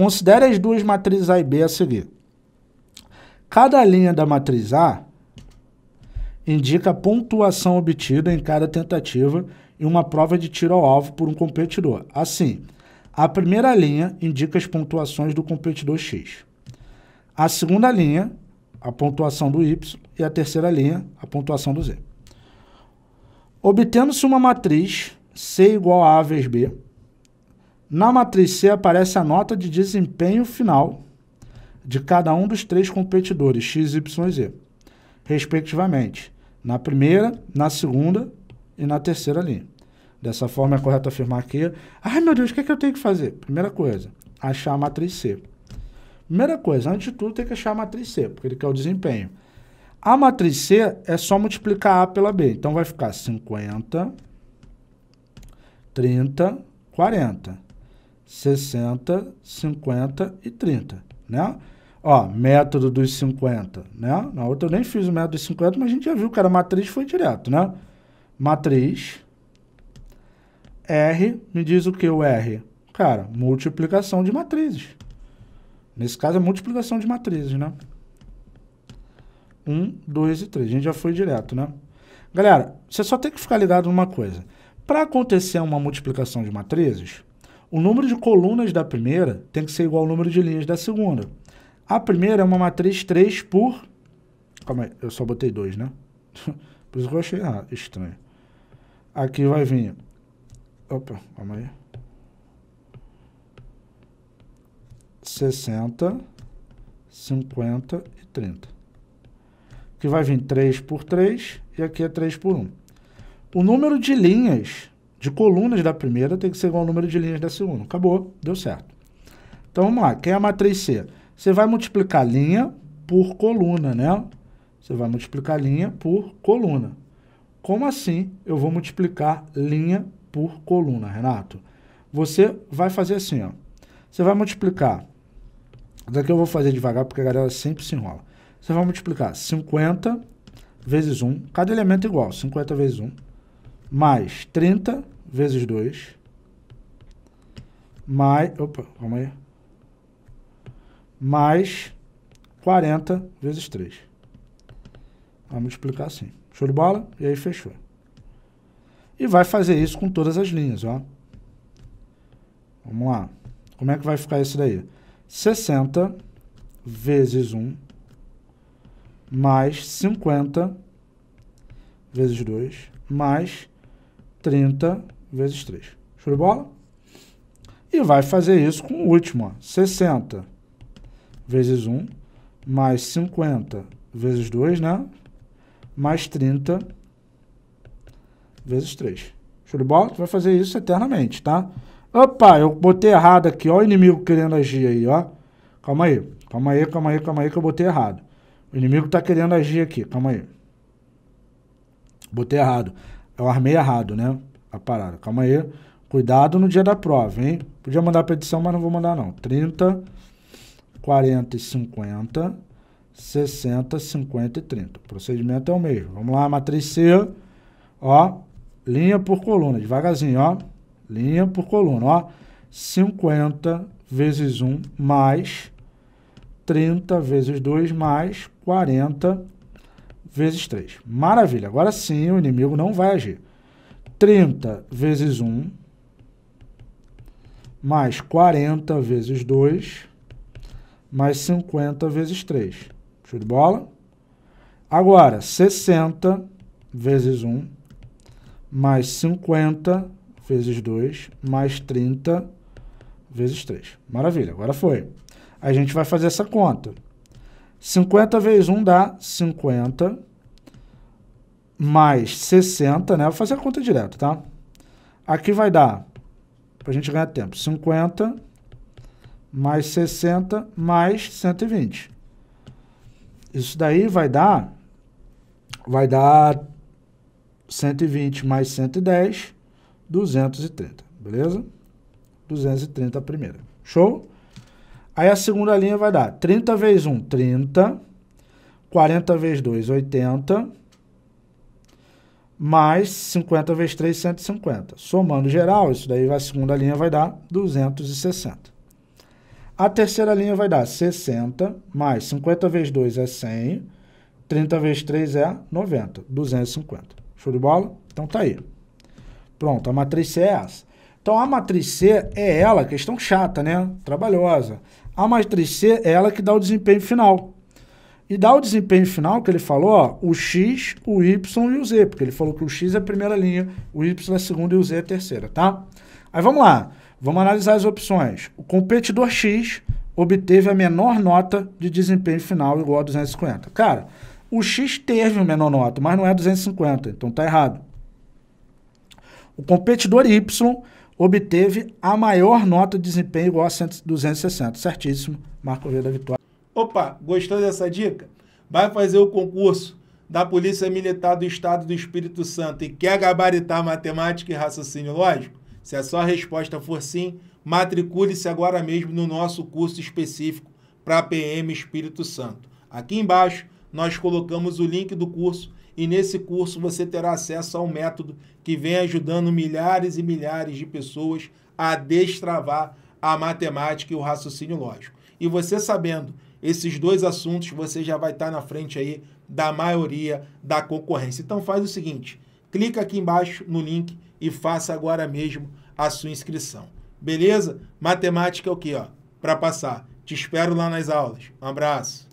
Considere as duas matrizes A e B a seguir. Cada linha da matriz A indica a pontuação obtida em cada tentativa em uma prova de tiro ao alvo por um competidor. Assim, a primeira linha indica as pontuações do competidor X. A segunda linha, a pontuação do Y, e a terceira linha, a pontuação do Z. Obtendo-se uma matriz C igual a A vezes B, na matriz C aparece a nota de desempenho final de cada um dos três competidores, X, Y e Z, respectivamente, na primeira, na segunda e na terceira linha. Dessa forma, é correto afirmar que... Ai, meu Deus, o que é que eu tenho que fazer? Primeira coisa, achar a matriz C. Primeira coisa, antes de tudo, tem que achar a matriz C, porque ele quer o desempenho. A matriz C é só multiplicar A pela B. Então, vai ficar 50, 30, 40, 60, 50 e 30, né? Ó, método dos 50, né? Na outra eu nem fiz o método dos 50, mas a gente já viu que era matriz, foi direto, né? Matriz... R me diz o que o R? Cara, multiplicação de matrizes. Nesse caso é multiplicação de matrizes, né? 1, 2 e 3. A gente já foi direto, né? Galera, você só tem que ficar ligado numa coisa. Para acontecer uma multiplicação de matrizes, o número de colunas da primeira tem que ser igual ao número de linhas da segunda. A primeira é uma matriz 3 por... Calma aí, eu só botei 2, né? Por isso que eu achei errado, estranho. Aqui vai vir... Opa, calma aí. 60, 50 e 30. Que vai vir 3 por 3 e aqui é 3 por 1. O número de linhas, de colunas da primeira tem que ser igual ao número de linhas da segunda. Acabou, deu certo. Então vamos lá, quem é a matriz C? Você vai multiplicar linha por coluna, né? Você vai multiplicar linha por coluna. Como assim eu vou multiplicar linha por coluna, Renato? Você vai fazer assim, ó. Você vai multiplicar. Daqui eu vou fazer devagar, porque a galera sempre se enrola. Você vai multiplicar 50 vezes 1. Cada elemento é igual. 50 vezes 1. Mais 30 vezes 2. Mais... Opa, calma aí. Mais 40 vezes 3. Vai multiplicar assim. Show de bola? E aí fechou. E vai fazer isso com todas as linhas, ó. Vamos lá. Como é que vai ficar isso daí? 60 vezes 1 mais 50 vezes 2 mais 30 vezes 3. Show de bola? E vai fazer isso com o último, ó. 60 vezes 1 mais 50 vezes 2, né? Mais 30 vezes 3. Show de bola? Tu vai fazer isso eternamente, tá? Opa, eu botei errado aqui, ó, o inimigo querendo agir aí, ó. Calma aí, calma aí, calma aí, calma aí que eu botei errado. O inimigo tá querendo agir aqui, calma aí. Botei errado. Eu armei errado, né? A parada, calma aí. Cuidado no dia da prova, hein? Podia mandar pra edição, mas não vou mandar não. 30, 40 e 50, 60, 50 e 30. O procedimento é o mesmo. Vamos lá, matriz C, ó. Linha por coluna, devagarzinho, ó. Linha por coluna, ó. 50 vezes 1 mais 30 vezes 2 mais 40 vezes 3. Maravilha. Agora sim o inimigo não vai agir. 30 vezes 1 mais 40 vezes 2 mais 50 vezes 3. Show de bola? Agora, 60 vezes 1 mais 50 vezes 2, mais 30 vezes 3. Maravilha, agora foi. A gente vai fazer essa conta. 50 vezes 1 dá 50, mais 60, né? Vou fazer a conta direto, tá? Aqui vai dar, pra gente ganhar tempo, 50, mais 60, mais 120. Isso daí vai dar... 120 mais 110, 230, beleza? 230 a primeira, show? Aí a segunda linha vai dar 30 vezes 1, 30, 40 vezes 2, 80, mais 50 vezes 3, 150. Somando geral, isso daí, a segunda linha vai dar 260. A terceira linha vai dar 60 mais 50 vezes 2 é 100, 30 vezes 3 é 90, 250. Show de bola? Então tá aí. Pronto, a matriz C é essa. Então a matriz C é ela, questão chata, né? Trabalhosa. A matriz C é ela que dá o desempenho final. E dá o desempenho final que ele falou, ó, o X, o Y e o Z, porque ele falou que o X é a primeira linha, o Y é a segunda e o Z é a terceira, tá? Aí vamos lá. Vamos analisar as opções. O competidor X obteve a menor nota de desempenho final igual a 250. Cara, o X teve a menor nota, mas não é 250, então tá errado. O competidor Y obteve a maior nota de desempenho igual a 260. Certíssimo, marca o V da vitória. Opa, gostou dessa dica? Vai fazer o concurso da Polícia Militar do Estado do Espírito Santo e quer gabaritar matemática e raciocínio lógico? Se a sua resposta for sim, matricule-se agora mesmo no nosso curso específico para PM Espírito Santo. Aqui embaixo nós colocamos o link do curso e nesse curso você terá acesso a um método que vem ajudando milhares e milhares de pessoas a destravar a matemática e o raciocínio lógico. E você sabendo esses dois assuntos, você já vai estar na frente aí da maioria da concorrência. Então faz o seguinte, clica aqui embaixo no link e faça agora mesmo a sua inscrição. Beleza? Matemática é o quê? Pra passar. Te espero lá nas aulas. Um abraço.